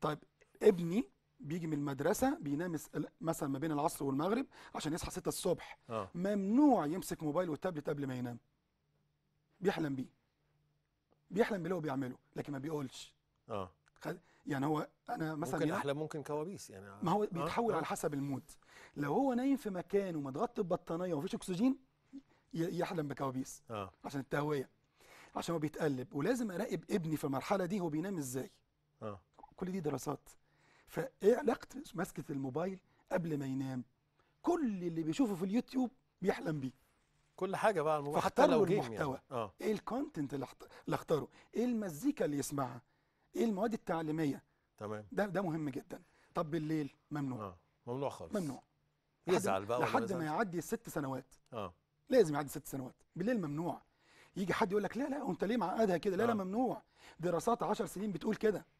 طيب ابني بيجي من المدرسه بينام مثلا ما بين العصر والمغرب عشان يصحى 6 الصبح ممنوع يمسك موبايل والتابلت قبل ما ينام. بيحلم بيه، بيحلم باللي هو بيعمله لكن ما بيقولش. يعني هو انا مثلا ممكن احلام ممكن كوابيس يعني. ما هو بيتحول على حسب المود. لو هو نايم في مكان ومتغطي ببطانيه ومفيش اكسجين يحلم بكوابيس عشان التهويه، عشان هو بيتقلب. ولازم اراقب ابني في المرحله دي هو بينام ازاي. كل دي دراسات. فايه علاقه مسكه الموبايل قبل ما ينام؟ كل اللي بيشوفه في اليوتيوب بيحلم بيه، كل حاجه بقى على الموبايل. فاختار له المحتوى يعني. ايه الكونتنت اللي اختاره، ايه المزيكا اللي يسمعها، ايه المواد التعليميه. تمام. ده مهم جدا. طب بالليل ممنوع. ممنوع خالص، ممنوع. يزعل بقى لحد ما يعدي الست سنوات. لازم يعدي 6 سنوات. بالليل ممنوع. يجي حد يقول لك لا انت ليه معقدها كده؟ لا ممنوع. دراسات 10 سنين بتقول كده.